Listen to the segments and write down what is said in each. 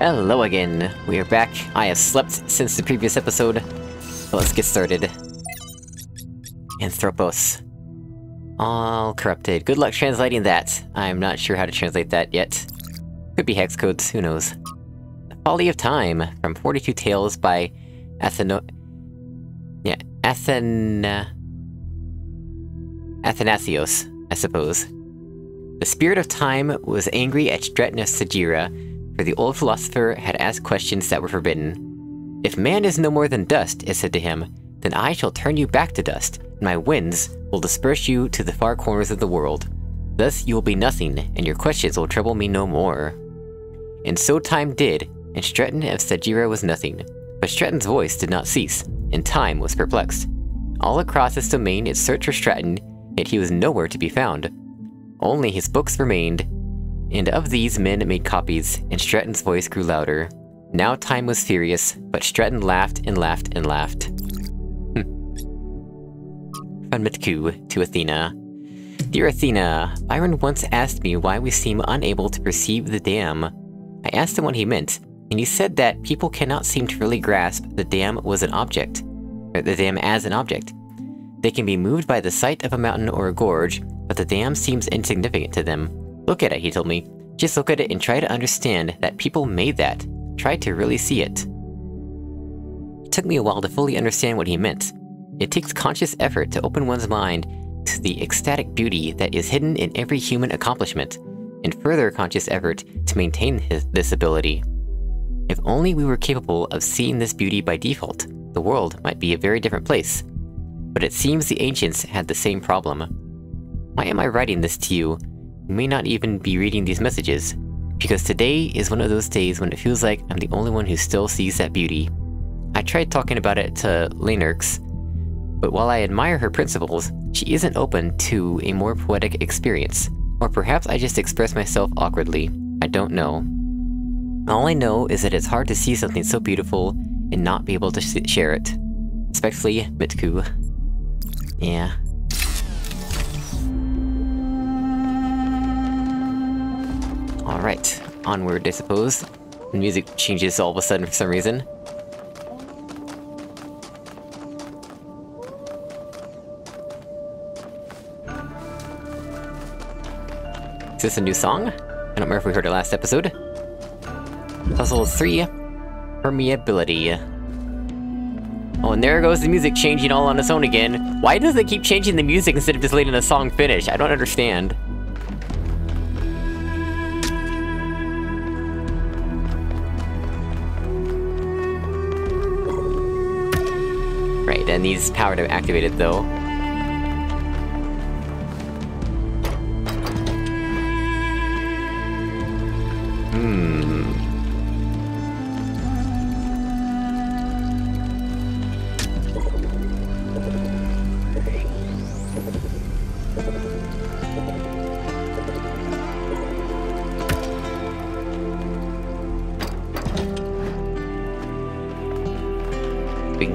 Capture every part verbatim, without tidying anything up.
Hello again, we are back. I have slept since the previous episode, so let's get started. Anthropos. All corrupted. Good luck translating that. I'm not sure how to translate that yet. Could be hex codes, who knows. The Folly of Time, from forty-two Tales by Atheno... Yeah, Athena... Athanasios, I suppose. The spirit of time was angry at Dretna Sajira, for the old philosopher had asked questions that were forbidden. If man is no more than dust, it said to him, then I shall turn you back to dust, and my winds will disperse you to the far corners of the world. Thus you will be nothing, and your questions will trouble me no more. And so time did, and Stretton of Sagira was nothing. But Stretton's voice did not cease, and time was perplexed. All across his domain it searched for Stretton, yet he was nowhere to be found. Only his books remained, and of these men made copies, and Stretton's voice grew louder. Now time was furious, but Stretton laughed and laughed and laughed. From Mitku to Athena. Dear Athena, Byron once asked me why we seem unable to perceive the dam. I asked him what he meant, and he said that people cannot seem to really grasp the dam was an object, or the dam as an object. They can be moved by the sight of a mountain or a gorge, but the dam seems insignificant to them. Look at it, he told me. Just look at it and try to understand that people made that. Try to really see it. It took me a while to fully understand what he meant. It takes conscious effort to open one's mind to the ecstatic beauty that is hidden in every human accomplishment, and further conscious effort to maintain his, this ability. If only we were capable of seeing this beauty by default, the world might be a very different place. But it seems the ancients had the same problem. Why am I writing this to you? You may not even be reading these messages, because today is one of those days when it feels like I'm the only one who still sees that beauty. I tried talking about it to Lenerx, but while I admire her principles, she isn't open to a more poetic experience. Or perhaps I just express myself awkwardly, I don't know. All I know is that it's hard to see something so beautiful and not be able to share it. Respectfully, Mitku. Yeah. Alright, onward, I suppose. The music changes all of a sudden for some reason. Is this a new song? I don't remember if we heard it last episode. Puzzle three, permeability. Oh, and there goes the music changing all on its own again. Why does it keep changing the music instead of just letting the song finish? I don't understand. And needs power to activate it, though.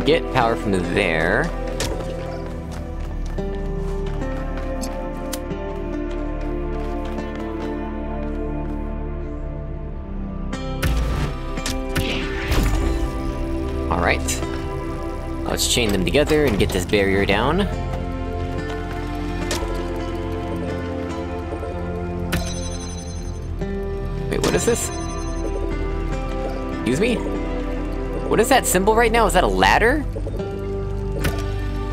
Get power from there. Alright. Let's chain them together and get this barrier down. Wait, what is this? Excuse me? What is that symbol right now? Is that a ladder?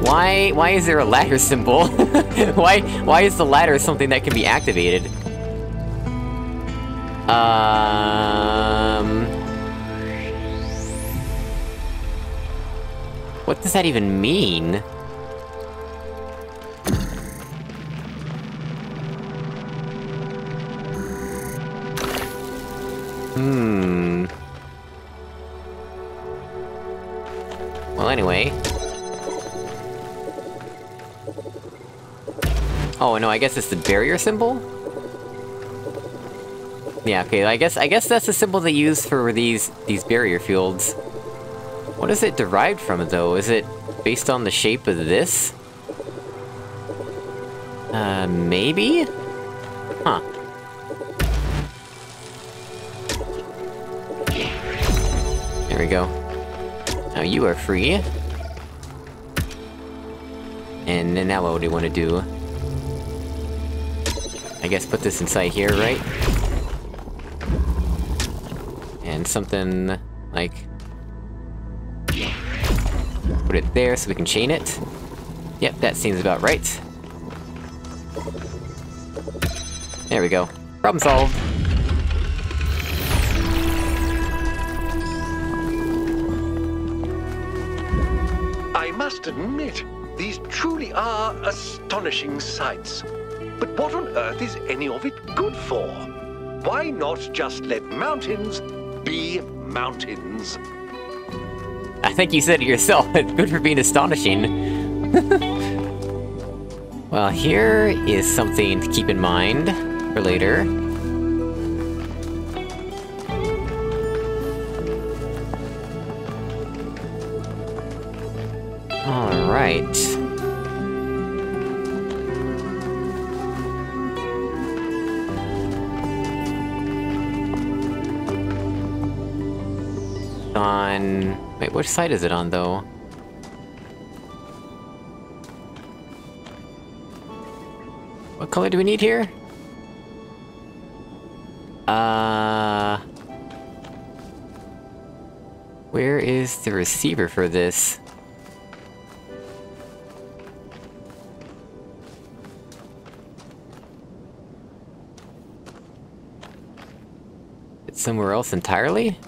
Why... why is there a ladder symbol? why... why is the ladder something that can be activated? Um... What does that even mean? Oh, no, I guess it's the barrier symbol? Yeah, okay, I guess- I guess that's the symbol they use for these- these barrier fields. What is it derived from, though? Is it based on the shape of this? Uh, maybe? Huh. There we go. Now you are free. And now what do we want to do? I guess put this inside here, right? And something like... put it there so we can chain it. Yep, that seems about right. There we go. Problem solved! I must admit, these truly are astonishing sights. But what on earth is any of it good for? Why not just let mountains be mountains? I think you said it yourself, it's good for being astonishing. Well, here is something to keep in mind for later. All right. On... wait, which side is it on, though? What color do we need here? Uh... Where is the receiver for this? It's somewhere else entirely?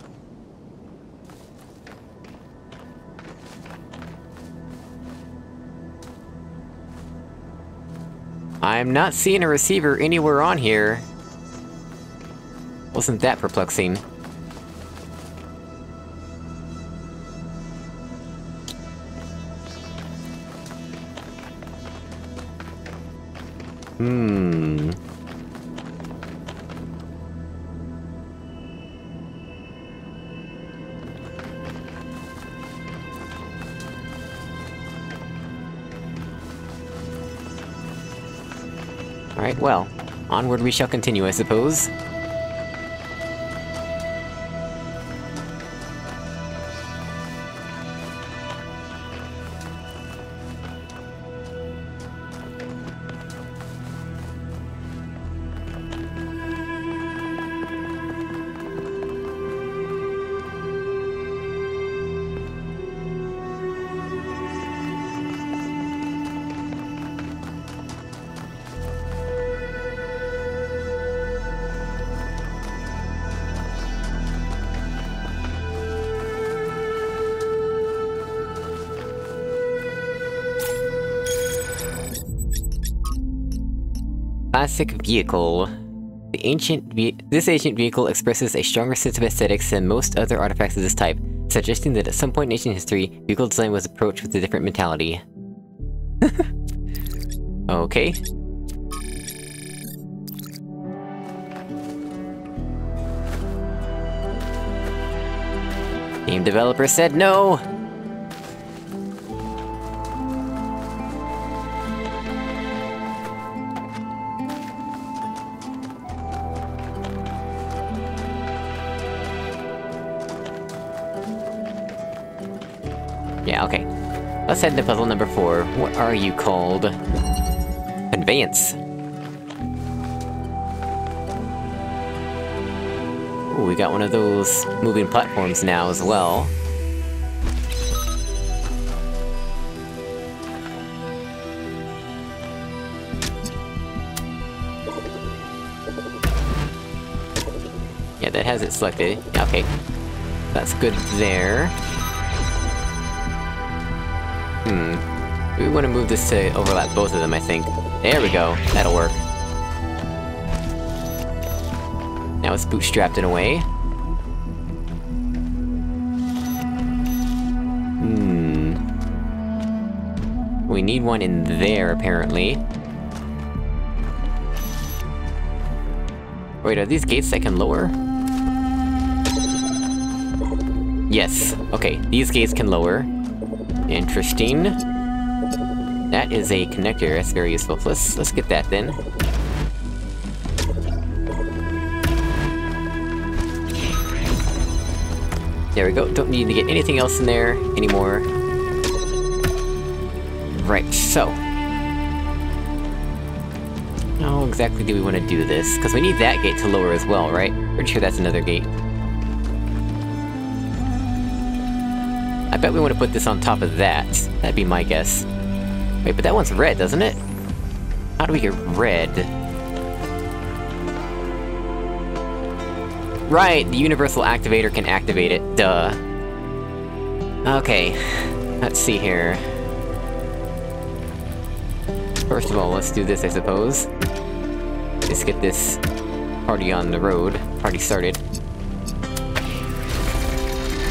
I'm not seeing a receiver anywhere on here. Wasn't that perplexing? Hmm. Alright, well, onward we shall continue, I suppose. Classic vehicle. The ancient ve this ancient vehicle expresses a stronger sense of aesthetics than most other artifacts of this type, suggesting that at some point in ancient history, vehicle design was approached with a different mentality. Okay. Game developer said no! Yeah, okay. Let's head to puzzle number four. What are you called? Conveyance. Ooh, we got one of those moving platforms now as well. Yeah, that has it selected. Okay. That's good there. Hmm. We want to move this to overlap both of them, I think. There we go. That'll work. Now it's bootstrapped in a way. Hmm. We need one in there, apparently. Wait, are these gates that can lower? Yes. Okay, these gates can lower. Interesting. That is a connector, that's very useful. Let's, let's get that then. There we go. Don't need to get anything else in there anymore. Right, so... how exactly do we want to do this? Because we need that gate to lower as well, right? Pretty sure that's another gate. I bet we want to put this on top of that. That'd be my guess. Wait, but that one's red, doesn't it? How do we get red? Right, the universal activator can activate it, duh. Okay, let's see here. First of all, let's do this, I suppose. Let's get this party on the road. Party started.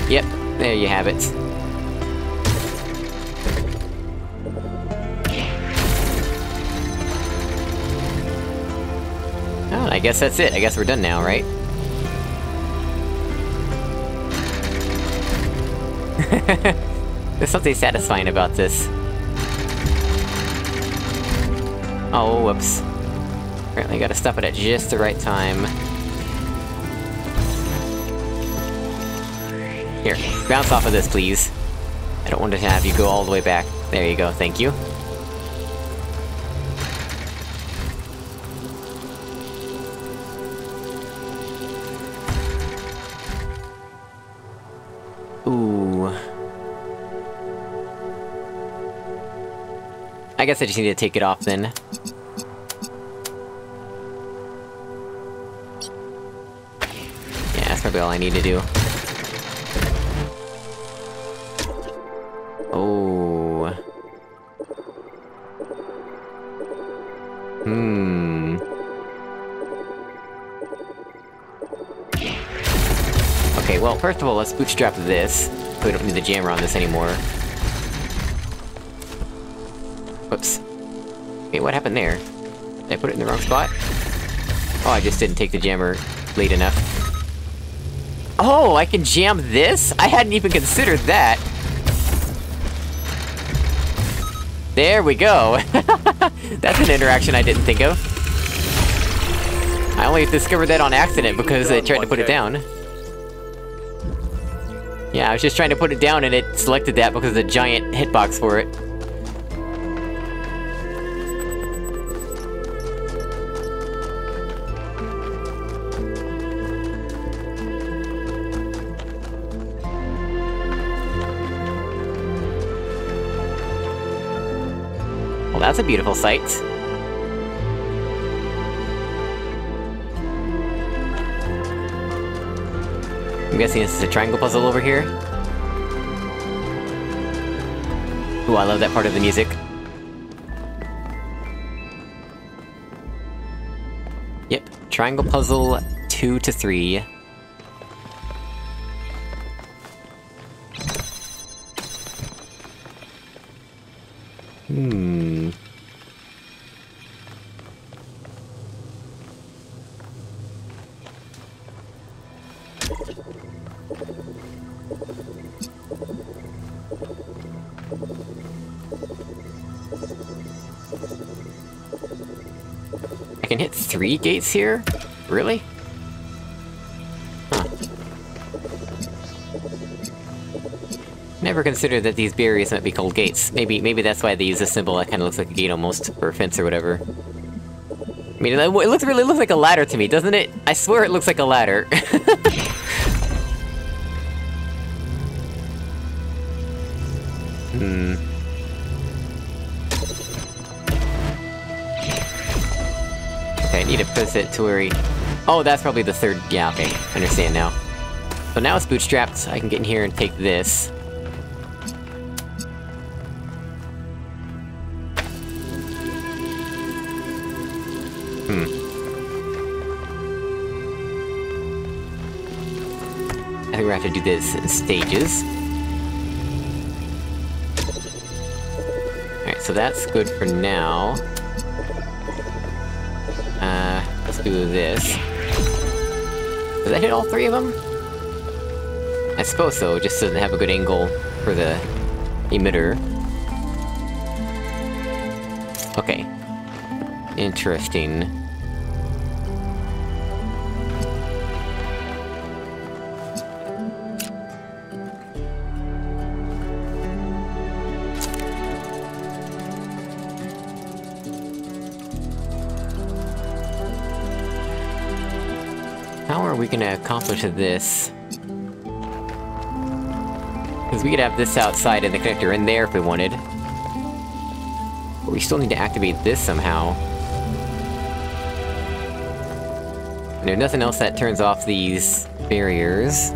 Yep, there you have it. Oh, I guess that's it. I guess we're done now, right? There's something satisfying about this. Oh, whoops. Apparently gotta stop it at just the right time. Here, bounce off of this, please. I don't want to have you go all the way back. There you go, thank you. I guess I just need to take it off, then. Yeah, that's probably all I need to do. Oh... Hmm... okay, well, first of all, let's bootstrap this. We don't need the jammer on this anymore. Whoops. Wait, what happened there? Did I put it in the wrong spot? Oh, I just didn't take the jammer late enough. Oh, I can jam this? I hadn't even considered that! There we go! That's an interaction I didn't think of. I only discovered that on accident because I tried to put it down. Yeah, I was just trying to put it down and it selected that because of the giant hitbox for it. That's a beautiful sight. I'm guessing this is a triangle puzzle over here. Ooh, I love that part of the music. Yep, triangle puzzle two to three. Hmm. I can hit three gates here? Really? Huh. Never considered that these barriers might be called gates. Maybe maybe that's why they use a symbol that kind of looks like a gate almost, or a fence or whatever. I mean, it looks really looks like a ladder to me, doesn't it? I swear it looks like a ladder. Hmm... I need to push it to where he... oh, that's probably the third... yeah, okay. I understand now. So now it's bootstrapped, so I can get in here and take this. Hmm. I think we're gonna have to do this in stages. Alright, so that's good for now. Do this. Does that hit all three of them? I suppose so, just doesn't have a good angle for the emitter. Okay. Interesting. are we gonna accomplish this? Because we could have this outside and the connector in there if we wanted. But we still need to activate this somehow. And there's nothing else that turns off these barriers.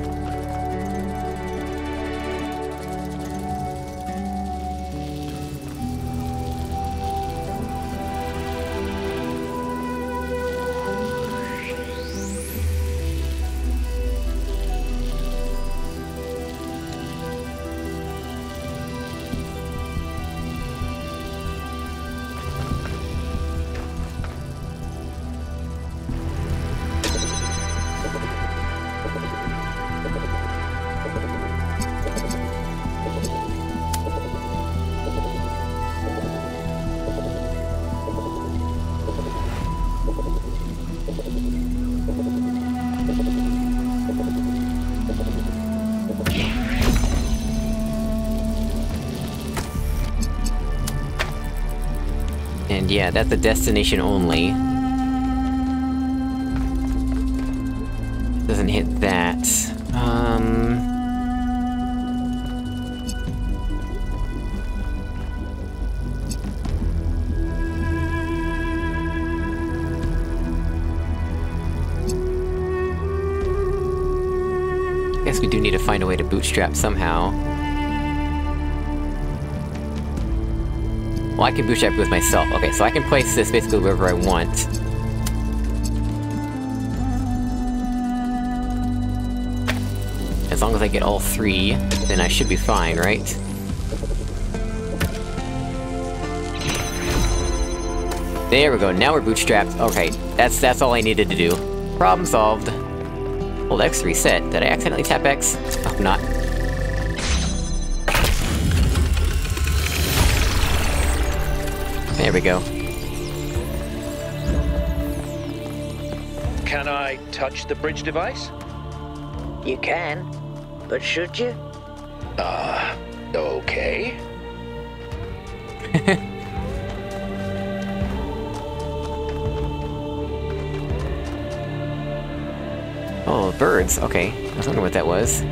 Yeah, that's the destination only. Doesn't hit that. Um... I guess we do need to find a way to bootstrap somehow. Well, I can bootstrap with myself. Okay, so I can place this basically wherever I want. As long as I get all three, then I should be fine, right? There we go, now we're bootstrapped. Okay, that's that's all I needed to do. Problem solved. Hold X to reset. Did I accidentally tap X? Oh, not. There we go. Can I touch the bridge device? You can, but should you? Uh, okay. Oh, birds. Okay. I was wondering what that was.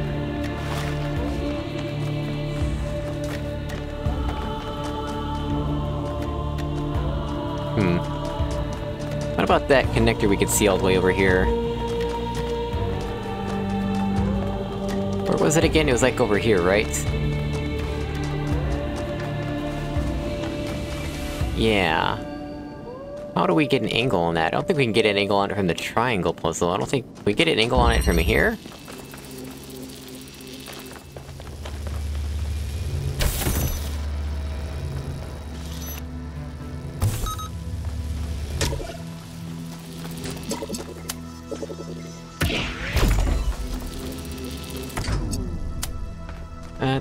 Hmm. What about that connector we could see all the way over here? Where was it again? It was like over here, right? Yeah. How do we get an angle on that? I don't think we can get an angle on it from the triangle puzzle. I don't think we get an angle on it from here.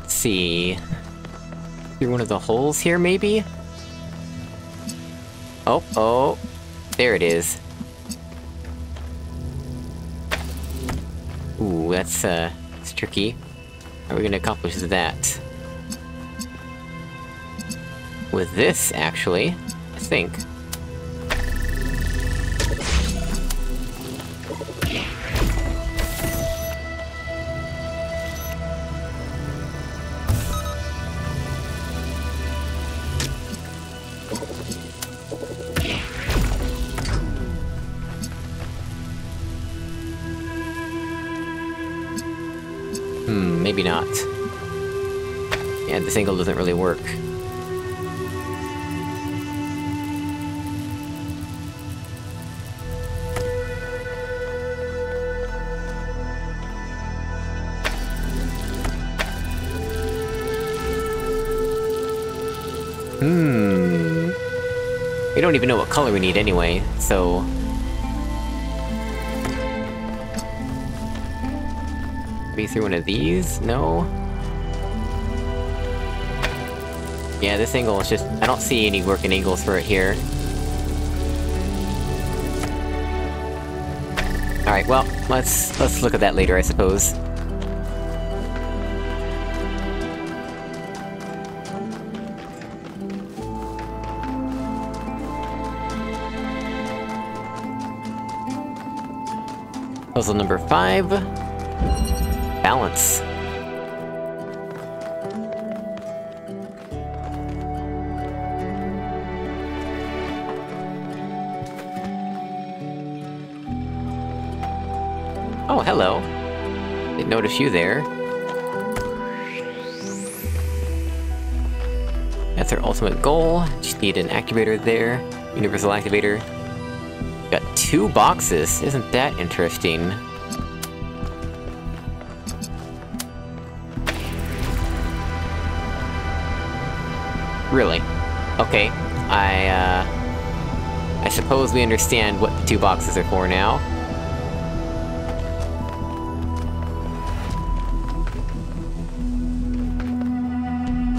See... through one of the holes here, maybe? Oh, oh... there it is. Ooh, that's, uh... it's tricky. How are we gonna accomplish that? With this, actually, I think. This angle doesn't really work. Hmm. We don't even know what color we need anyway, so... be through one of these? No? Yeah, this angle is just... I don't see any working angles for it here. Alright, well, let's... let's look at that later, I suppose. Puzzle number five, balance. Oh, hello. Didn't notice you there. That's our ultimate goal. Just need an activator there. Universal activator. Got two boxes. Isn't that interesting? Really? Okay. I, uh... I suppose we understand what the two boxes are for now.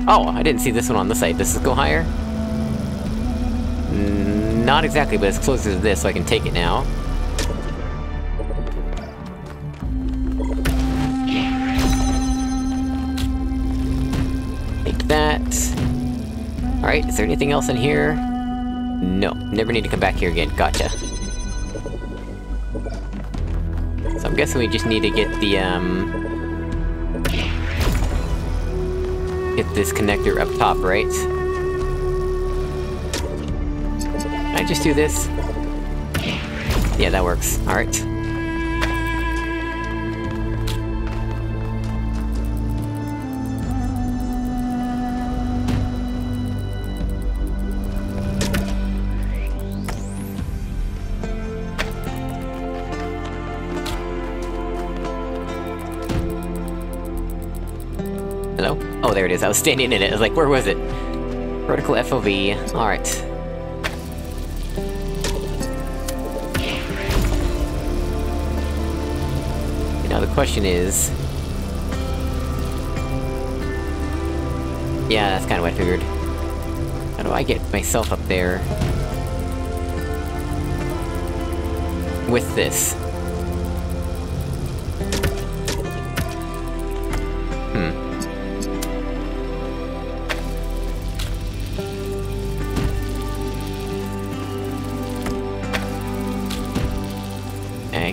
Oh, I didn't see this one on the site. Does this go higher? Not exactly, but it's closer to this, so I can take it now. Take that. Alright, is there anything else in here? No. Never need to come back here again. Gotcha. So I'm guessing we just need to get the, um... get this connector up top, right? Can I just do this? Yeah, that works. Alright. There it is. I was standing in it. I was like, where was it? Vertical F O V. Alright. Now the question is... yeah, that's kind of what I figured. How do I get myself up there? With this.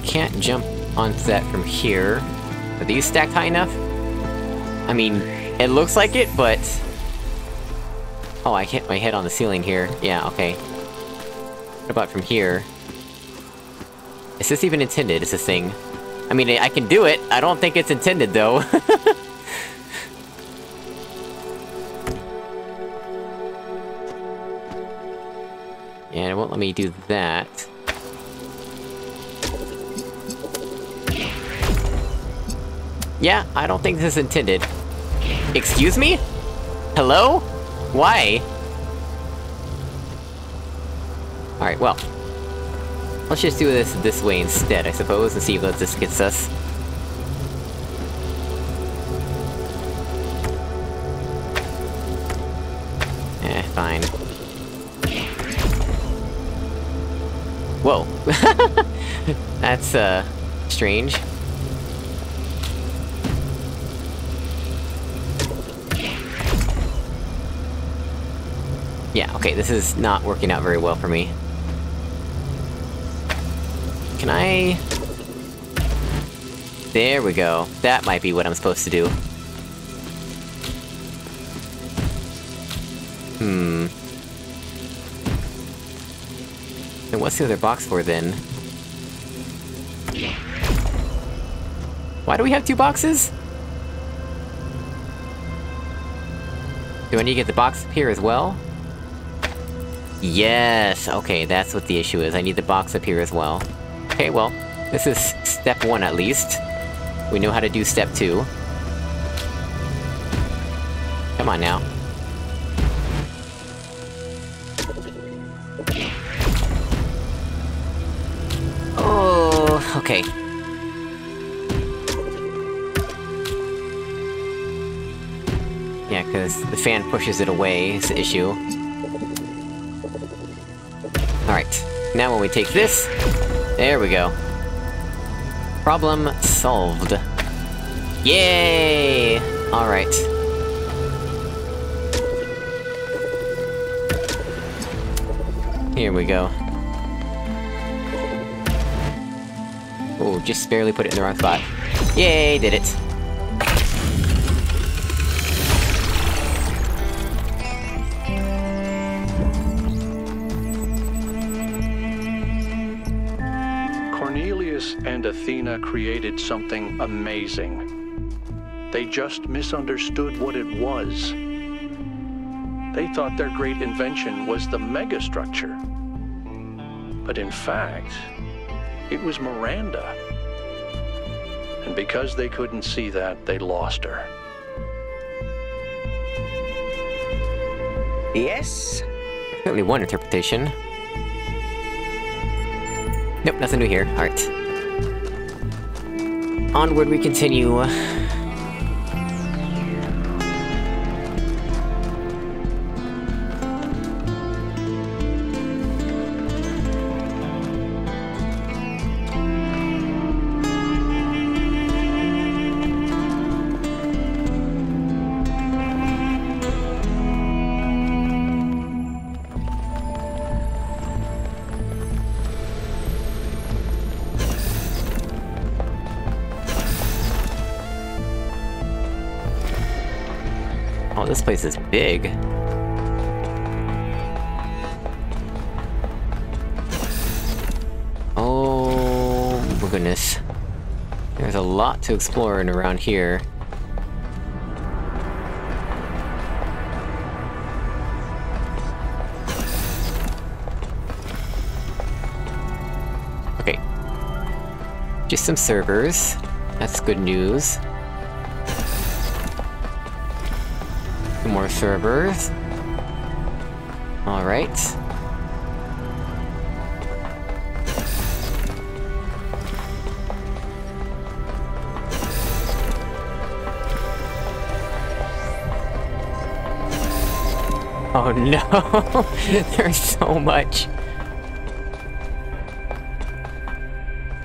Can't jump onto that from here. Are these stacked high enough? I mean, it looks like it, but... oh, I hit my head on the ceiling here. Yeah, okay. What about from here? Is this even intended? Is this thing? I mean, I can do it! I don't think it's intended, though. And it won't let me do that. Yeah, I don't think this is intended. Excuse me? Hello? Why? Alright, well. Let's just do this this way instead, I suppose, and see if this gets us. Eh, fine. Whoa. That's, uh, strange. Yeah, okay, this is not working out very well for me. Can I... there we go. That might be what I'm supposed to do. Hmm... then what's the other box for, then? Why do we have two boxes? Do I need to get the box up here as well? Yes! Okay, that's what the issue is. I need the box up here as well. Okay, well, this is step one at least. We know how to do step two. Come on now. Oh, okay. Yeah, because the fan pushes it away is the issue. Alright, now when we take this... there we go. Problem solved. Yay! Alright. Here we go. Ooh, Oh, just barely put it in the wrong spot. Yay, did it. Cornelius and Athena created something amazing. They just misunderstood what it was. They thought their great invention was the megastructure. But in fact, it was Miranda. And because they couldn't see that, they lost her. Yes? Only one interpretation. Nope, nothing new here. Alright. Onward we continue. This place is big. Oh my goodness. There's a lot to explore in around here. Okay. Just some servers. That's good news. More servers. All right. Oh no! There's so much.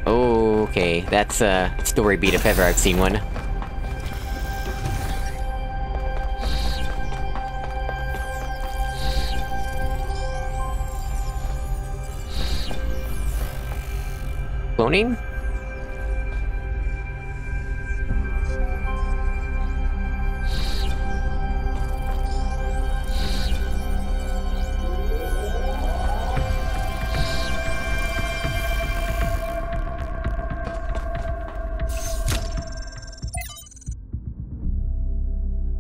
Okay, that's a story beat if ever I've seen one. Cloning?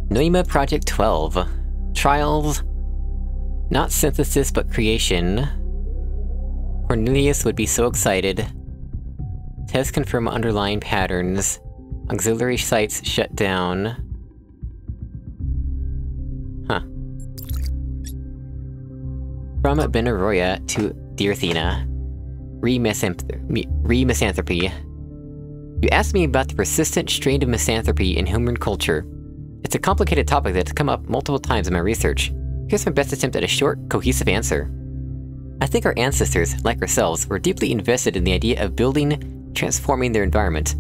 Noema Project twelve. Trials. Not synthesis, but creation. Cornelius would be so excited. Tests confirm underlying patterns. Auxiliary sites shut down. Huh. From Benaroya to Dear Athena. Re-misanthropy. You asked me about the persistent strain of misanthropy in human culture. It's a complicated topic that's come up multiple times in my research. Here's my best attempt at a short, cohesive answer. I think our ancestors, like ourselves, were deeply invested in the idea of building, transforming their environment.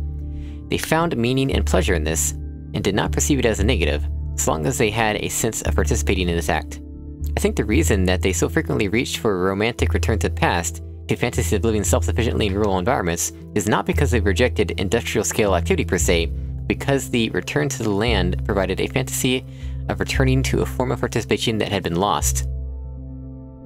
They found meaning and pleasure in this, and did not perceive it as a negative, as long as they had a sense of participating in this act. I think the reason that they so frequently reached for a romantic return to the past, to fantasy of living self-sufficiently in rural environments, is not because they rejected industrial-scale activity per se, because the return to the land provided a fantasy of returning to a form of participation that had been lost.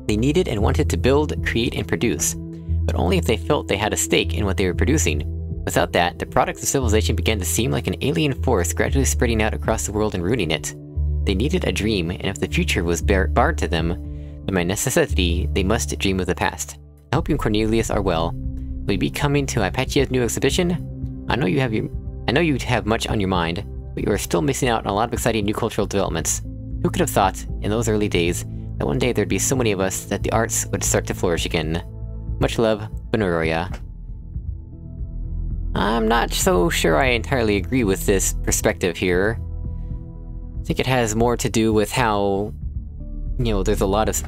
They needed and wanted to build, create, and produce, but only if they felt they had a stake in what they were producing. Without that, the products of civilization began to seem like an alien force gradually spreading out across the world and ruining it. They needed a dream, and if the future was bar barred to them, then by necessity, they must dream of the past. I hope you and Cornelius are well. Will you be coming to Hypatia's new exhibition? I know you have your, I know you have much on your mind, but you are still missing out on a lot of exciting new cultural developments. Who could have thought, in those early days, that one day there'd be so many of us that the arts would start to flourish again? Much love, Benaroya. I'm not so sure I entirely agree with this perspective here. I think it has more to do with how, you know, there's a lot of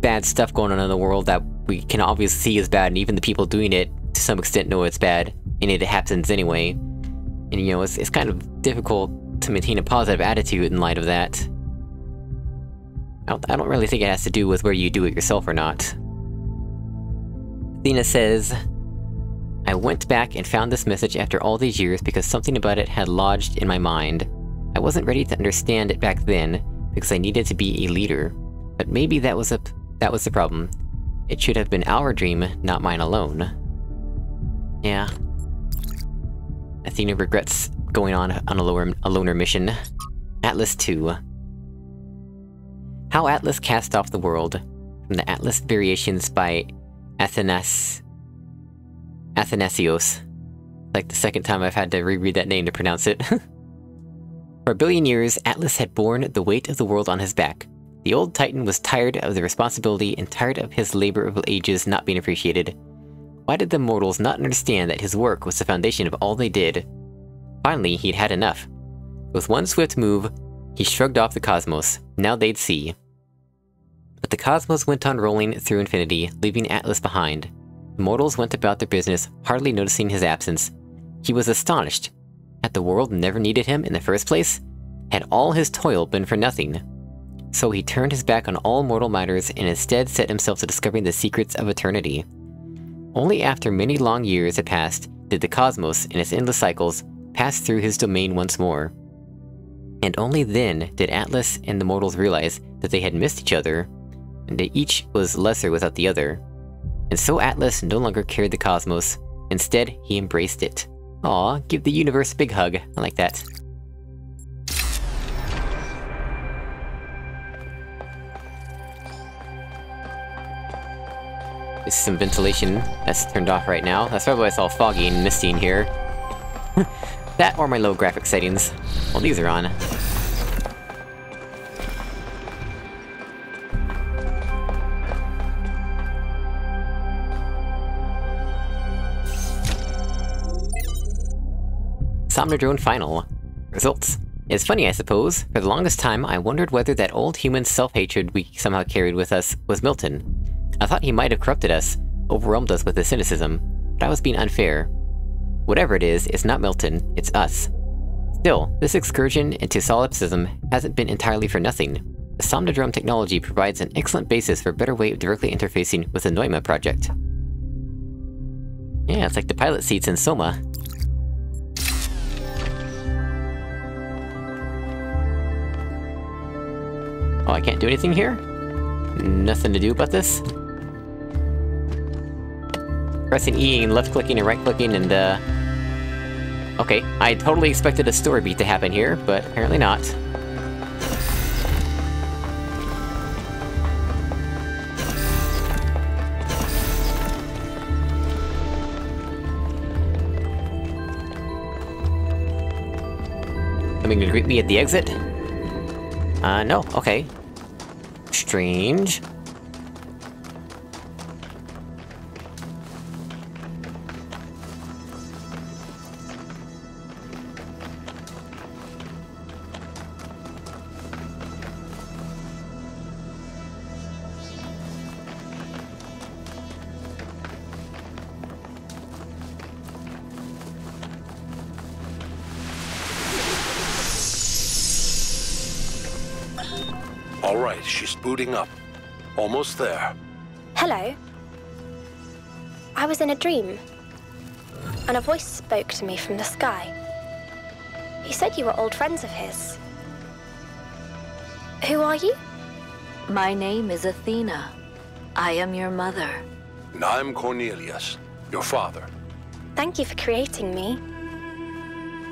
bad stuff going on in the world that we can obviously see is bad, and even the people doing it, to some extent, know it's bad, and it happens anyway. And, you know, it's, it's kind of difficult to maintain a positive attitude in light of that. I don't, I don't really think it has to do with whether you do it yourself or not. Athena says, I I went back and found this message after all these years because something about it had lodged in my mind. I wasn't ready to understand it back then, because I needed to be a leader. But maybe that was a p- that was the problem. It should have been our dream, not mine alone. Yeah. Athena regrets going on on a, lower, a loner mission. Atlas two. How Atlas Cast Off the World. From the Atlas Variations by Athanas... Athanasios. Like the second time I've had to reread that name to pronounce it. For a billion years, Atlas had borne the weight of the world on his back. The old Titan was tired of the responsibility and tired of his labor of ages not being appreciated. Why did the mortals not understand that his work was the foundation of all they did? Finally, he'd had enough. With one swift move, he shrugged off the cosmos. Now they'd see. But the cosmos went on rolling through infinity, leaving Atlas behind. The mortals went about their business, hardly noticing his absence. He was astonished. Had the world never needed him in the first place? Had all his toil been for nothing? So he turned his back on all mortal matters and instead set himself to discovering the secrets of eternity. Only after many long years had passed did the cosmos, in its endless cycles, pass through his domain once more. And only then did Atlas and the mortals realize that they had missed each other, and that each was lesser without the other. And so Atlas no longer carried the cosmos. Instead, he embraced it. Aw, give the universe a big hug. I like that. There's some ventilation that's turned off right now. That's probably why it's all foggy and misty in here. That or my low graphic settings. Well, these are on. Somnodrome Final. Results. It's funny, I suppose. For the longest time, I wondered whether that old human self-hatred we somehow carried with us was Milton. I thought he might have corrupted us, overwhelmed us with his cynicism, but I was being unfair. Whatever it is, it's not Milton, it's us. Still, this excursion into solipsism hasn't been entirely for nothing. The Somnodrome technology provides an excellent basis for a better way of directly interfacing with the Noema Project. Yeah, it's like the pilot seats in Soma. Oh, I can't do anything here? Nothing to do about this? Pressing E and left-clicking and right-clicking and, uh... okay, I totally expected a story beat to happen here, but apparently not. Something to greet me at the exit? Uh, no, okay. Strange. Alright, she's booting up. Almost there. Hello. I was in a dream, and a voice spoke to me from the sky. He said you were old friends of his. Who are you? My name is Athena. I am your mother. And I'm Cornelius, your father. Thank you for creating me.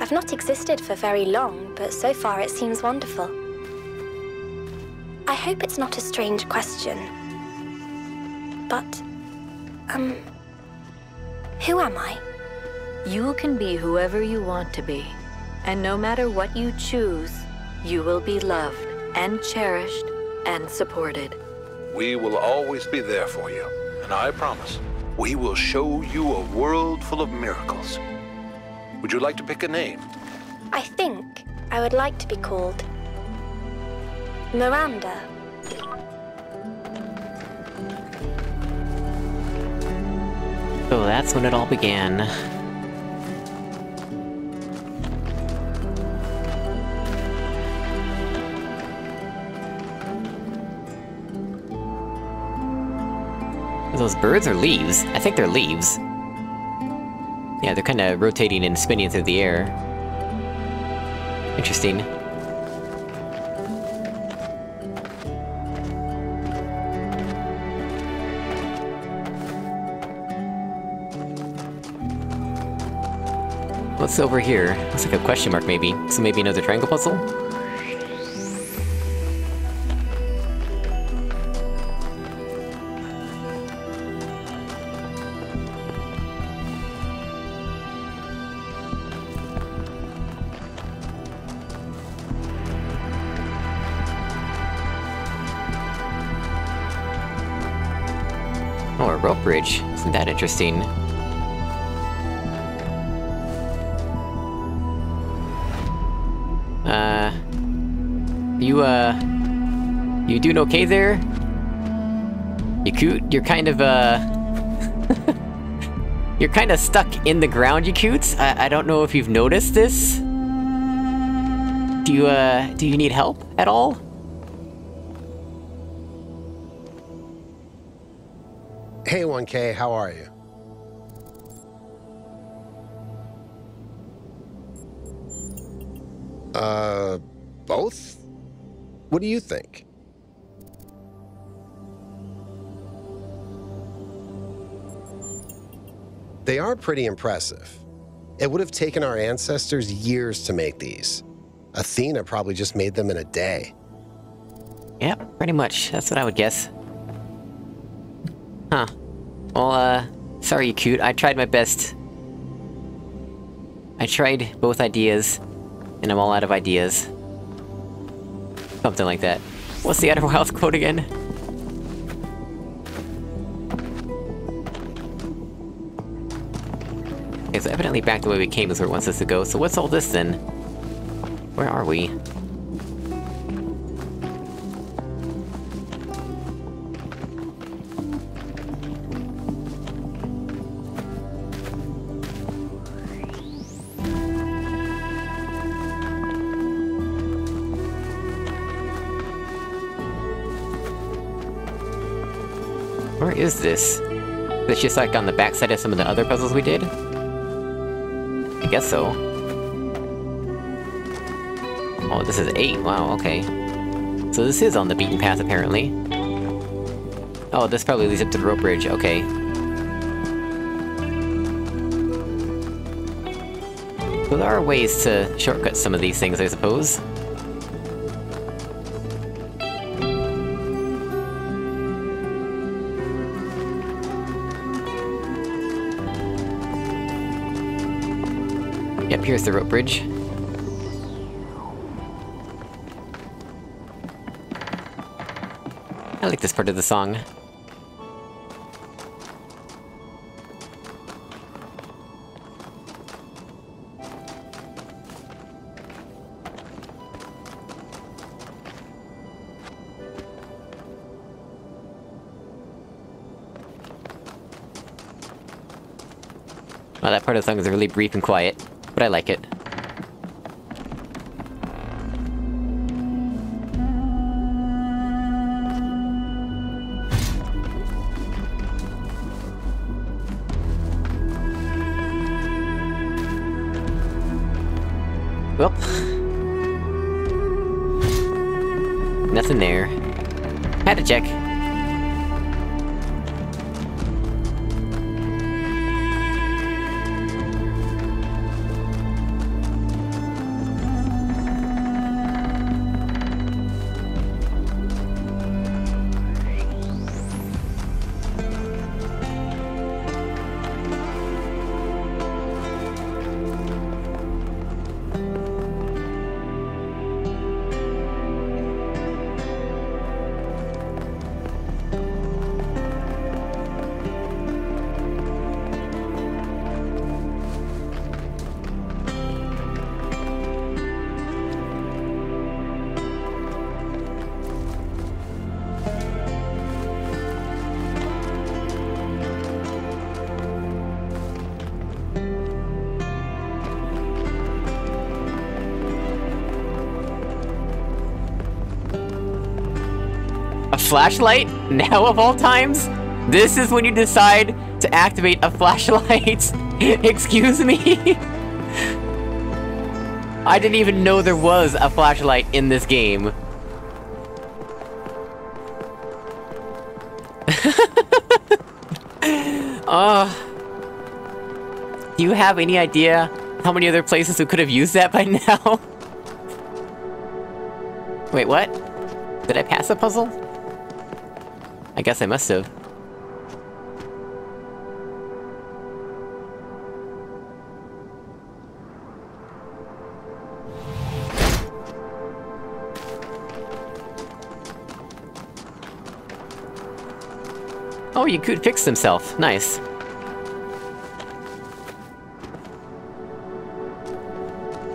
I've not existed for very long, but so far it seems wonderful. I hope it's not a strange question, but, um, who am I? You can be whoever you want to be, and no matter what you choose, you will be loved and cherished and supported. We will always be there for you, and I promise, we will show you a world full of miracles. Would you like to pick a name? I think I would like to be called Miranda. So that's when it all began. Are those birds or leaves? I think they're leaves. Yeah, they're kind of rotating and spinning through the air. Interesting. What's over here? Looks like a question mark, maybe. So maybe another triangle puzzle? Oh, a rope bridge. Isn't that interesting? Uh... You, uh... You doing okay there? Yaqut, you're kind of, uh... you're kind of stuck in the ground, Yaquts. I, I don't know if you've noticed this. Do you, uh... do you need help at all? Hey, one K, how are you? Uh, both? What do you think? They are pretty impressive. It would have taken our ancestors years to make these. Athena probably just made them in a day. Yeah, pretty much. That's what I would guess. Huh. Well, uh, sorry, Yaqut. I tried my best. I tried both ideas. And I'm all out of ideas. Something like that. What's the Outer Wild quote again? It's evidently back the way we came is where it wants us to go, so what's all this then? Where are we? Where is this? Is this just like on the backside of some of the other puzzles we did? I guess so. Oh, this is eight, wow, okay. So this is on the beaten path, apparently. Oh, this probably leads up to the rope bridge, okay. So there are ways to shortcut some of these things, I suppose. Yep, here's the rope bridge. I like this part of the song. Well, that part of the song is really brief and quiet. But I like it. Well, nothing there. Had to check. Flashlight? Now of all times? This is when you decide to activate a flashlight. Excuse me? I didn't even know there was a flashlight in this game. Oh. Do you have any idea how many other places who could have used that by now? Wait, what? Did I pass a puzzle? I guess I must have. Oh, Yaqut fixed himself. Nice.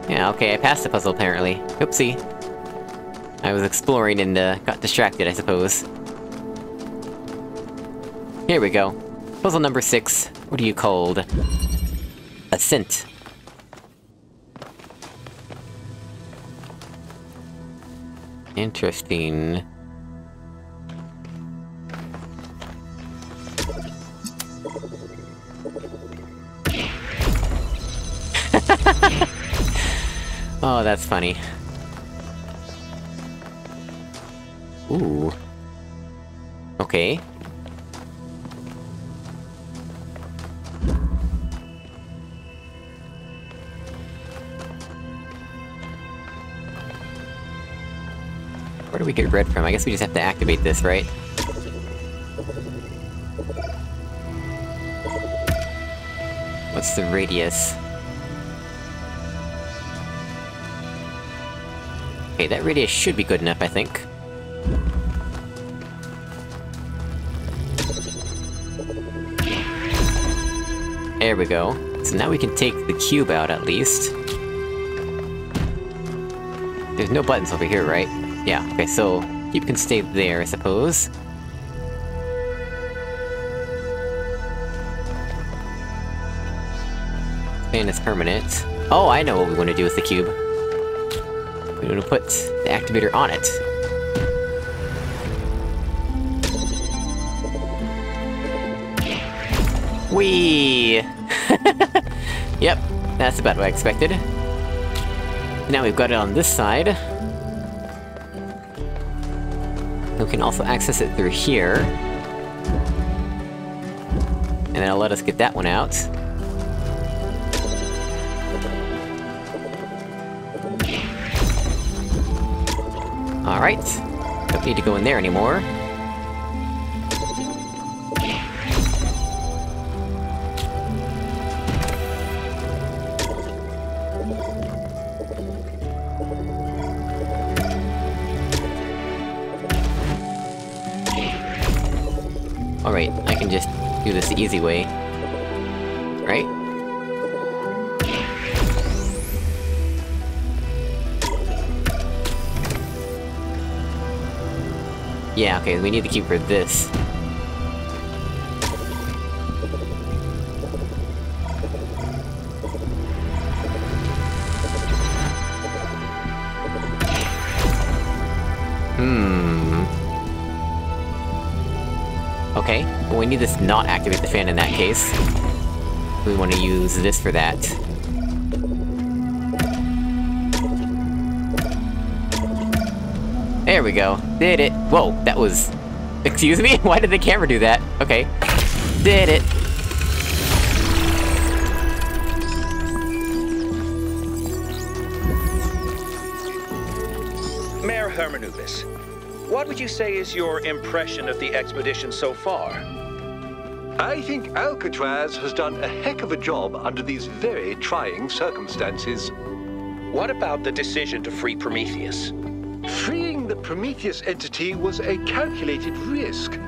Yeah, okay, I passed the puzzle apparently. Oopsie. I was exploring and, uh, got distracted, I suppose. Here we go. Puzzle number six. What are you called? Ascent. Interesting. Oh, that's funny. Ooh. Okay. Where do we get red from? I guess we just have to activate this, right? What's the radius? Okay, that radius should be good enough, I think. There we go. So now we can take the cube out, at least. There's no buttons over here, right? Yeah, okay, so cube can stay there, I suppose. And it's permanent. Oh, I know what we want to do with the cube. We want to put the activator on it. Whee! Yep, that's about what I expected. Now we've got it on this side. We can also access it through here. And that'll let us get that one out. Alright. Don't need to go in there anymore. Alright, I can just do this the easy way. Right? Yeah, okay, we need the cube for this. We need this to not activate the fan in that case. We want to use this for that. There we go. Did it. Whoa, that was... Excuse me? Why did the camera do that? Okay. Did it. Mayor Hermanubis, what would you say is your impression of the expedition so far? I think Alcatraz has done a heck of a job under these very trying circumstances. What about the decision to free Prometheus? Freeing the Prometheus entity was a calculated risk,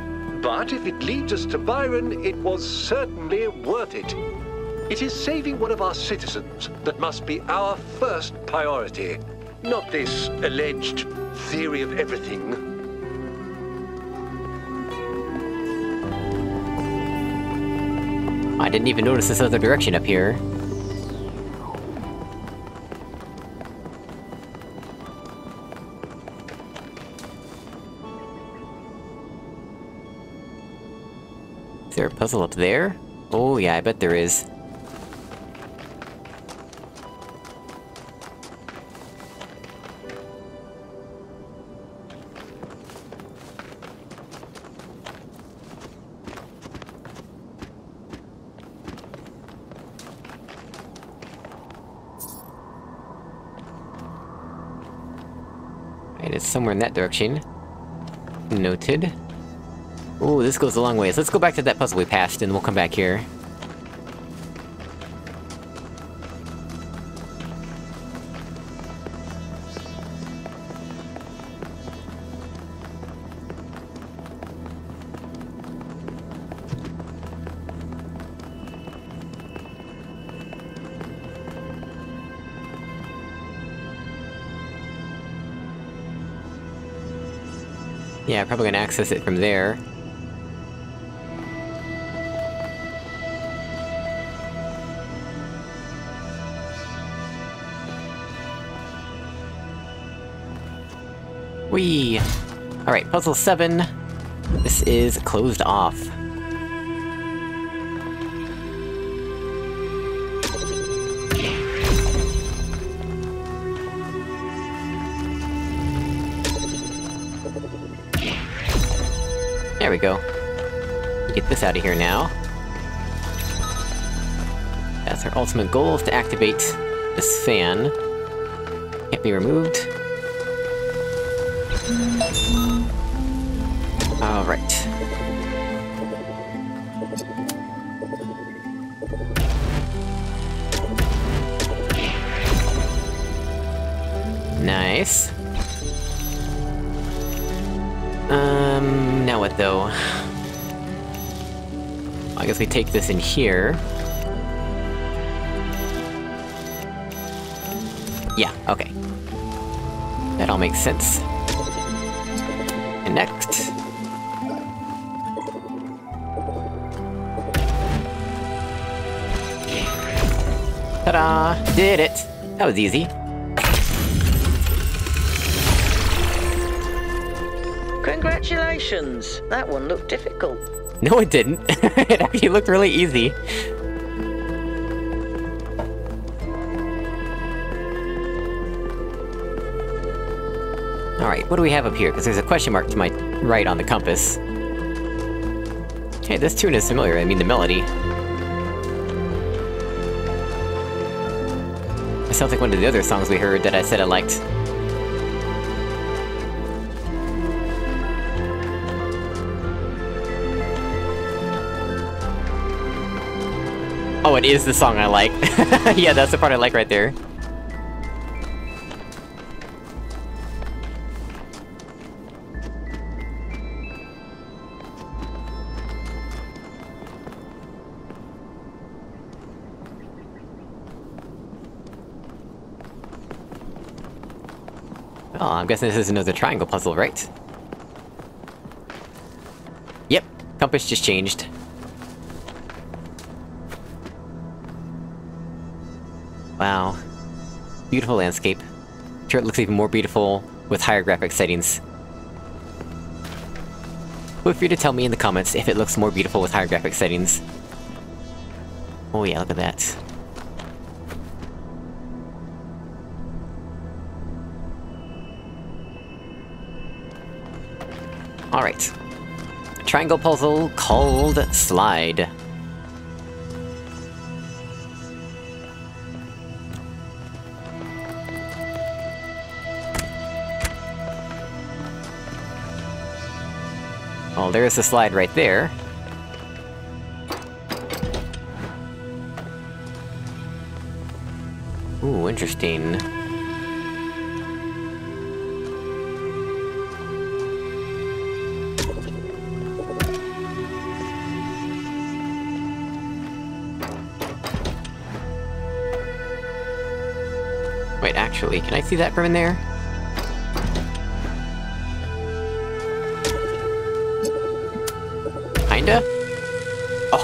but if it leads us to Byron, it was certainly worth it. It is saving one of our citizens that must be our first priority, not this alleged theory of everything. I didn't even notice this other direction up here. Is there a puzzle up there? Oh yeah, I bet there is. Right, it's somewhere in that direction. Noted. Ooh, this goes a long ways. Let's go back to that puzzle we passed, and we'll come back here. Yeah, probably gonna access it from there. Whee! Alright, puzzle seven. This is closed off. There we go. Get this out of here now. That's our ultimate goal, is to activate this fan. Can't be removed. Alright. Nice. Um, now what though? I guess we take this in here. Yeah, okay. That all makes sense. And next. Ta-da! Did it! That was easy. Congratulations! That one looked difficult. No, it didn't. It actually looked really easy. Alright, what do we have up here? Because there's a question mark to my right on the compass. Hey, this tune is familiar, I mean the melody. It sounds like one of the other songs we heard that I said I liked. Oh, it is the song I like. Yeah, that's the part I like right there. Oh, I'm guessing this is another triangle puzzle, right? Yep, compass just changed. Wow. Beautiful landscape. I'm sure it looks even more beautiful with higher graphics settings. Feel free to tell me in the comments if it looks more beautiful with higher graphics settings. Oh yeah, look at that. Alright. A triangle puzzle called Slide. Well, there's the slide right there. Ooh, interesting. Wait, actually, can I see that from in there?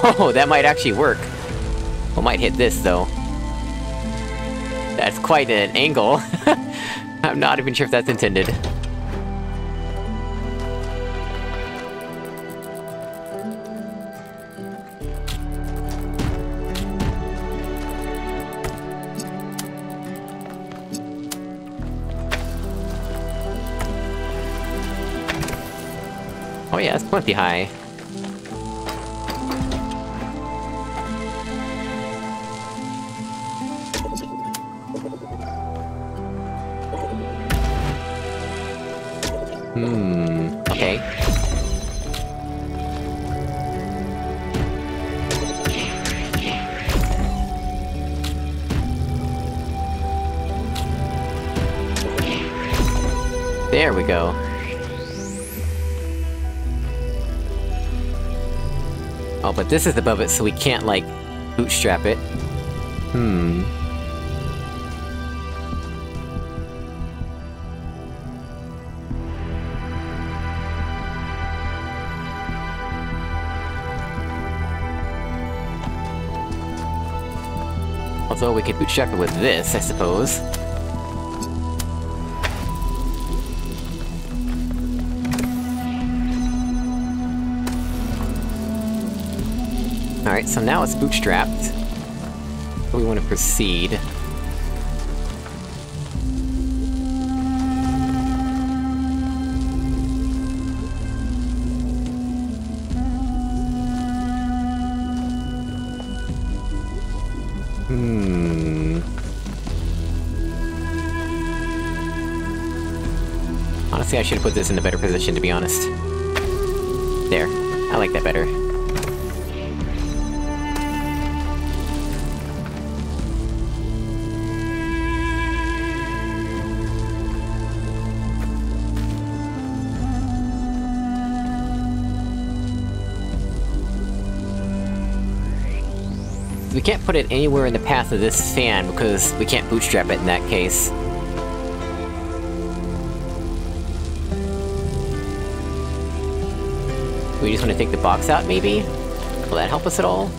Oh, that might actually work. We might hit this, though. That's quite an angle. I'm not even sure if that's intended. Oh yeah, it's plenty high. Hmm, okay. There we go. Oh, but this is above it, so we can't, like, bootstrap it. Hmm. Although we could bootstrap it with this, I suppose. Alright, so now it's bootstrapped. So we want to proceed. Hmm. Honestly, I should have put this in a better position, to be honest. There. I like that better. We can't put it anywhere in the path of this fan, because we can't bootstrap it in that case. We just want to take the box out, maybe? Will that help us at all?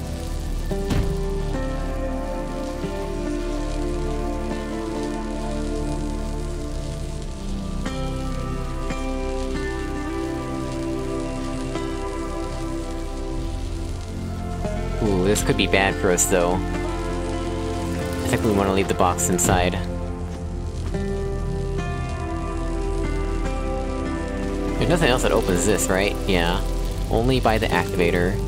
This could be bad for us, though. I think we want to leave the box inside. There's nothing else that opens this, right? Yeah. Only by the activator.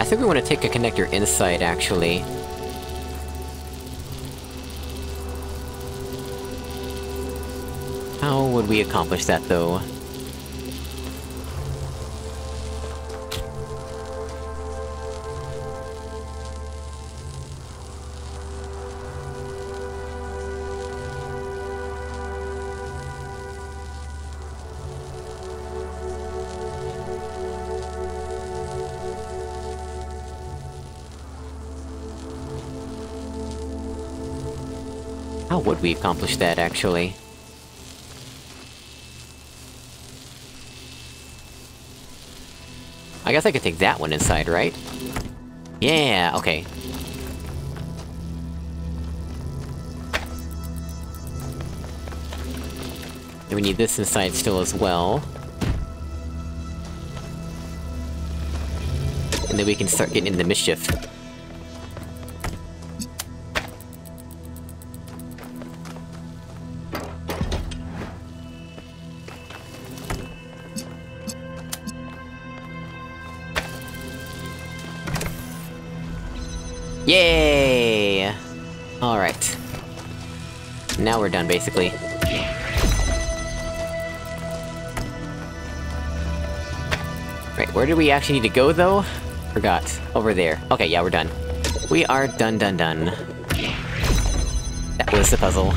I think we want to take a connector inside, actually. How would we accomplish that, though? How would we accomplish that, actually? I guess I could take that one inside, right? Yeah, okay. And we need this inside still as well. And then we can start getting into the mischief. Yay! Alright. Now we're done, basically. Right, where do we actually need to go, though? Forgot. Over there. Okay, yeah, we're done. We are done done done. That was the puzzle.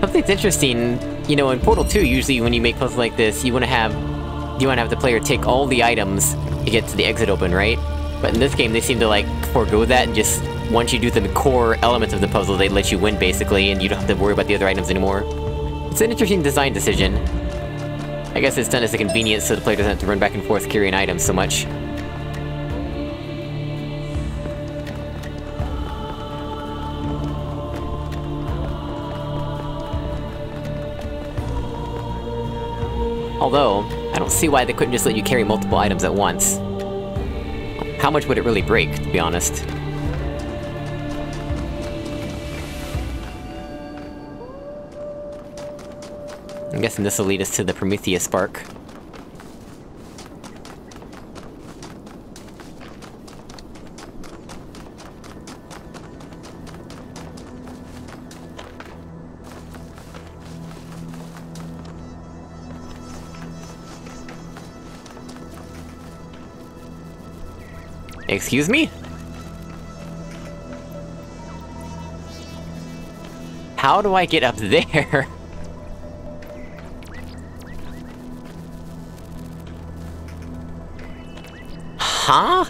Something's interesting, you know, in Portal two, usually when you make puzzles like this, you want to have... You want to have the player take all the items to get to the exit open, right? But in this game, they seem to, like, forego that and just... Once you do the core elements of the puzzle, they let you win, basically, and you don't have to worry about the other items anymore. It's an interesting design decision. I guess it's done as a convenience so the player doesn't have to run back and forth carrying items so much. Although, I don't see why they couldn't just let you carry multiple items at once. How much would it really break, to be honest? I'm guessing this will lead us to the Prometheus Spark. Excuse me? How do I get up there? Huh?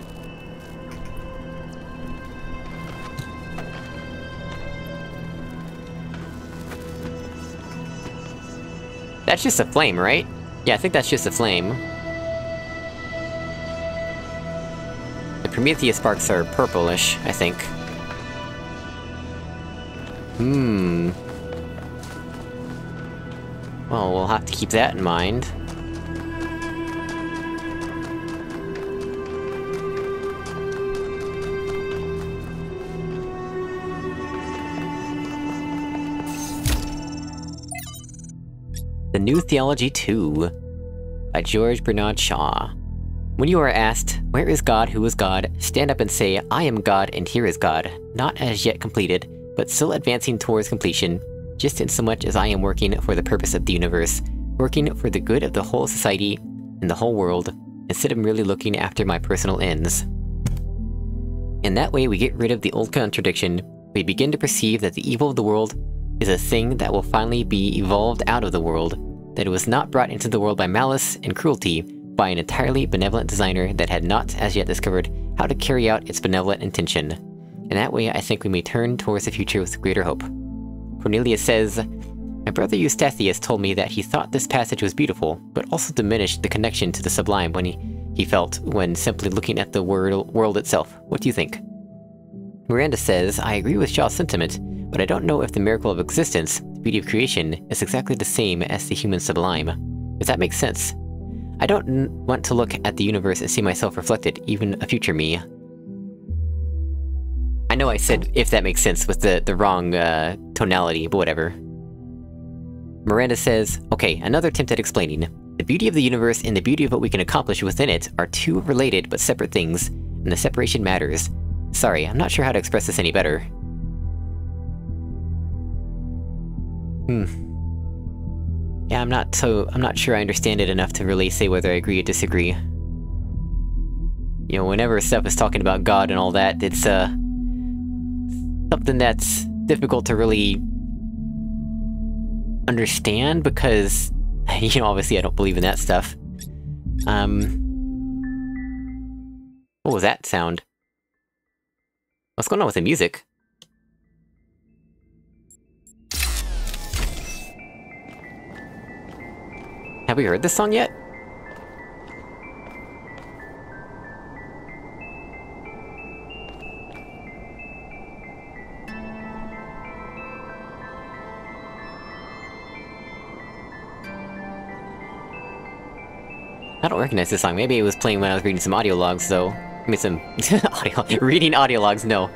That's just a flame, right? Yeah, I think that's just a flame. The Prometheus sparks are purplish, I think. Hmm. Well, we'll have to keep that in mind. The New Theology two, by George Bernard Shaw. When you are asked, where is God who is God, stand up and say, I am God and here is God, not as yet completed, but still advancing towards completion, just in so much as I am working for the purpose of the universe, working for the good of the whole society and the whole world, instead of merely looking after my personal ends. In that way we get rid of the old contradiction, we begin to perceive that the evil of the world is a thing that will finally be evolved out of the world, that it was not brought into the world by malice and cruelty, by an entirely benevolent designer that had not as yet discovered how to carry out its benevolent intention. In that way I think we may turn towards the future with greater hope. Cornelius says, my brother Eustathius told me that he thought this passage was beautiful, but also diminished the connection to the sublime when he, he felt when simply looking at the world, world itself. What do you think? Miranda says, I agree with Shaw's sentiment, but I don't know if the miracle of existence, the beauty of creation, is exactly the same as the human sublime. Does that make sense? I don't n want to look at the universe and see myself reflected, even a future me. I know I said, if that makes sense, with the, the wrong uh, tonality, but whatever. Miranda says, okay, another attempt at explaining. The beauty of the universe and the beauty of what we can accomplish within it are two related but separate things, and the separation matters. Sorry, I'm not sure how to express this any better. Hmm. Yeah, I'm not so- I'm not sure I understand it enough to really say whether I agree or disagree. You know, whenever stuff is talking about God and all that, it's, uh... something that's difficult to really understand, because, you know, obviously I don't believe in that stuff. Um... What was that sound? What's going on with the music? Have we heard this song yet? I don't recognize this song. Maybe it was playing when I was reading some audio logs, though. I mean, some audio- reading audio logs, no.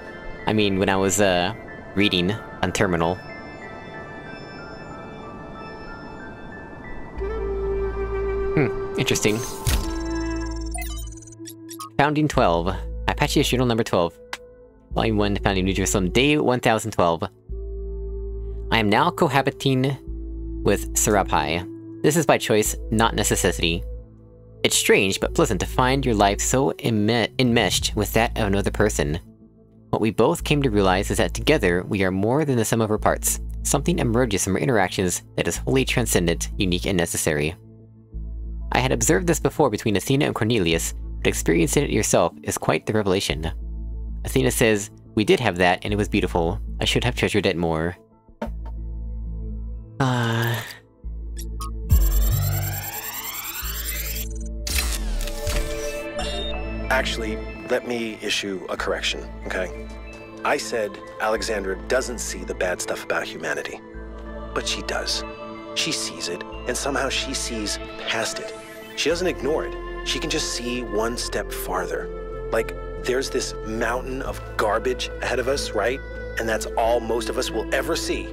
I mean, when I was, uh, reading on Terminal. Hmm, interesting. Founding twelve. Hypatia's Journal number twelve. Volume one, Founding New Jerusalem, Day one thousand twelve. I am now cohabiting with Seraphi. This is by choice, not necessity. It's strange but pleasant to find your life so enme enmeshed with that of another person. What we both came to realize is that together we are more than the sum of our parts. Something emerges from our interactions that is wholly transcendent, unique, and necessary. I had observed this before between Athena and Cornelius, but experiencing it yourself is quite the revelation. Athena says, we did have that and it was beautiful. I should have treasured it more. Ah. Uh... Actually, let me issue a correction, okay? I said Alexandra doesn't see the bad stuff about humanity, but she does. She sees it, and somehow she sees past it. She doesn't ignore it. She can just see one step farther. Like, there's this mountain of garbage ahead of us, right? And that's all most of us will ever see.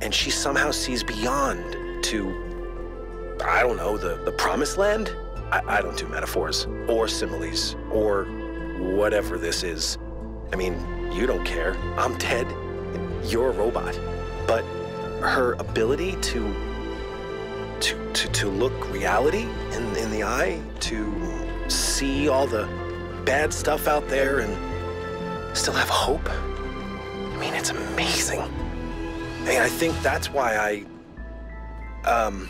And she somehow sees beyond to, I don't know, the, the promised land? I, I don't do metaphors, or similes, or whatever this is. I mean, you don't care. I'm Ted, and you're a robot. But her ability to, to, to, to look reality in, in the eye, to see all the bad stuff out there and still have hope, I mean, it's amazing. I mean, I think that's why I, um,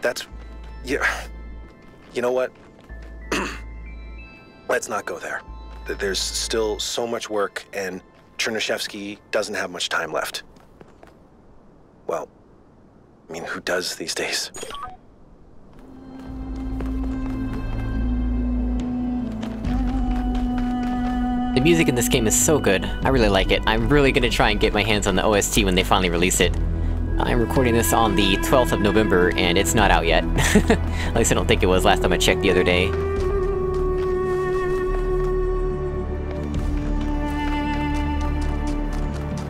that's, yeah, you know what? Let's not go there. There's still so much work, and Chernyshevsky doesn't have much time left. Well, I mean, who does these days? The music in this game is so good. I really like it. I'm really gonna try and get my hands on the O S T when they finally release it. I'm recording this on the twelfth of November, and it's not out yet. At least I don't think it was last time I checked the other day.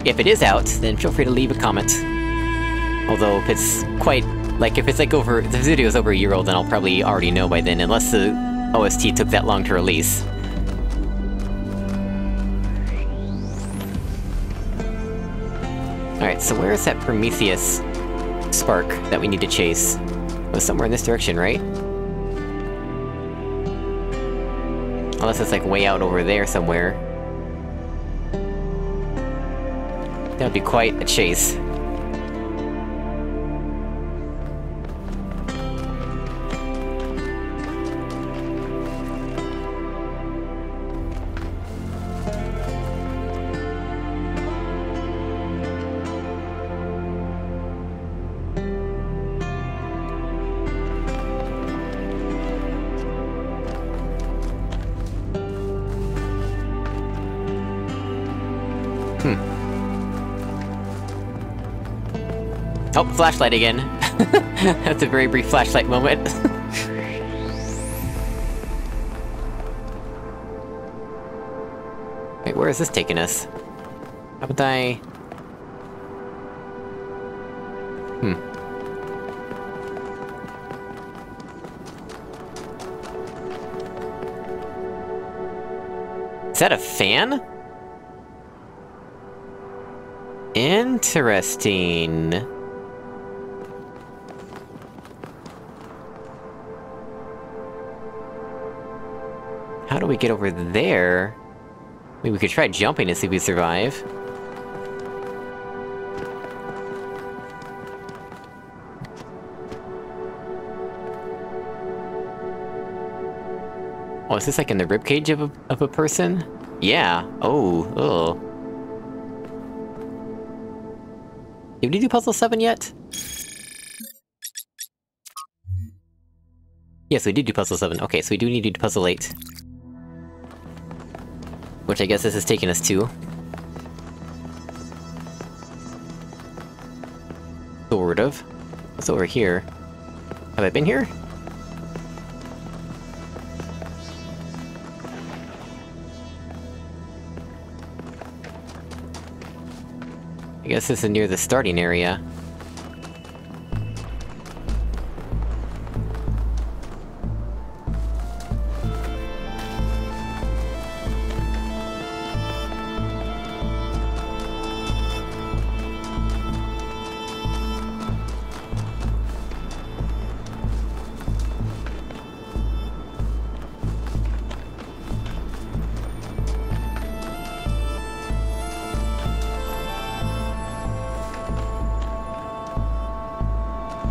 If it is out, then feel free to leave a comment. Although, if it's quite... like, if it's like over... if the video's over a year old, then I'll probably already know by then, unless the O S T took that long to release. Alright, so where is that Prometheus spark that we need to chase? It was somewhere in this direction, right? Unless it's like way out over there somewhere. That would be quite a chase. Oh, flashlight again. That's a very brief flashlight moment. Wait, where is this taking us? Haven't I... Hmm. Is that a fan? Interesting. How do we get over there? I mean, we could try jumping and see if we survive. Oh, is this like in the ribcage of a, of a person? Yeah. Oh, oh. Did we do puzzle seven yet? Yes, we did do puzzle seven. Okay, so we do need to do puzzle eight. Which I guess this is taking us to. Sort of. What's over here? Have I been here? I guess this is near the starting area.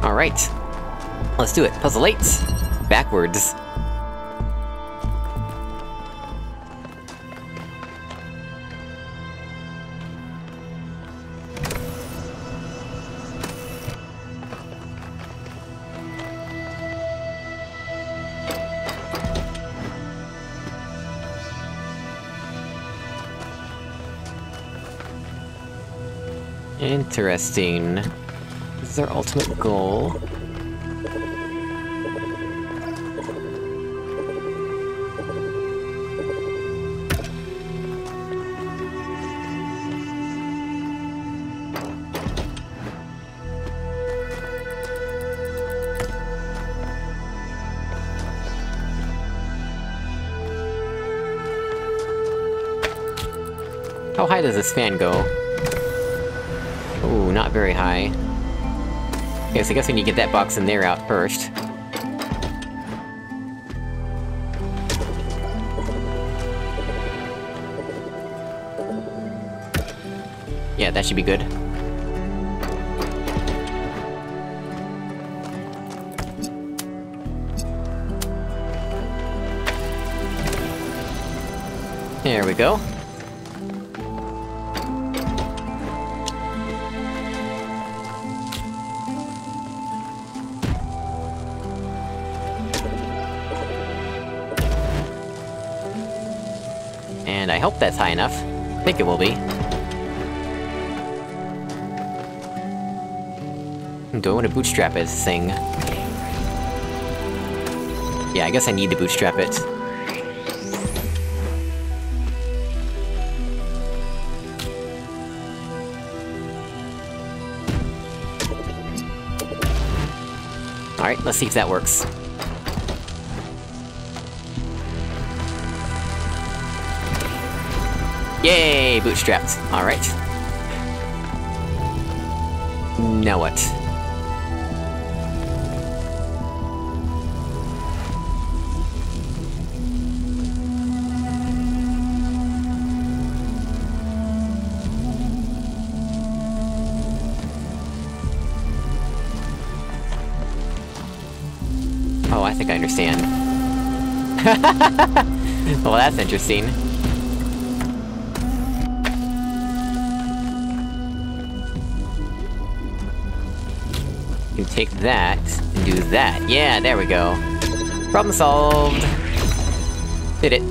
Alright, let's do it. Puzzle eight! Backwards. Interesting. This is our ultimate goal. How high does this fan go? Ooh, not very high. Okay, so I guess we need to get that box in there out first. Yeah, that should be good. There we go. And I hope that's high enough. I think it will be. Do I want to bootstrap this thing? Yeah, I guess I need to bootstrap it. Alright, let's see if that works. Yay! Bootstrapped. Alright. Now what? Oh, I think I understand. Well, that's interesting. Take that, and do that. Yeah, there we go. Problem solved! Did it.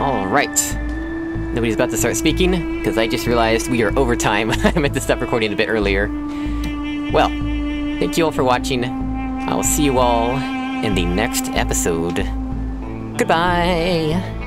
Alright. Nobody's about to start speaking, because I just realized we are over time. I meant to stop recording a bit earlier. Well, thank you all for watching. I'll see you all in the next episode. Goodbye!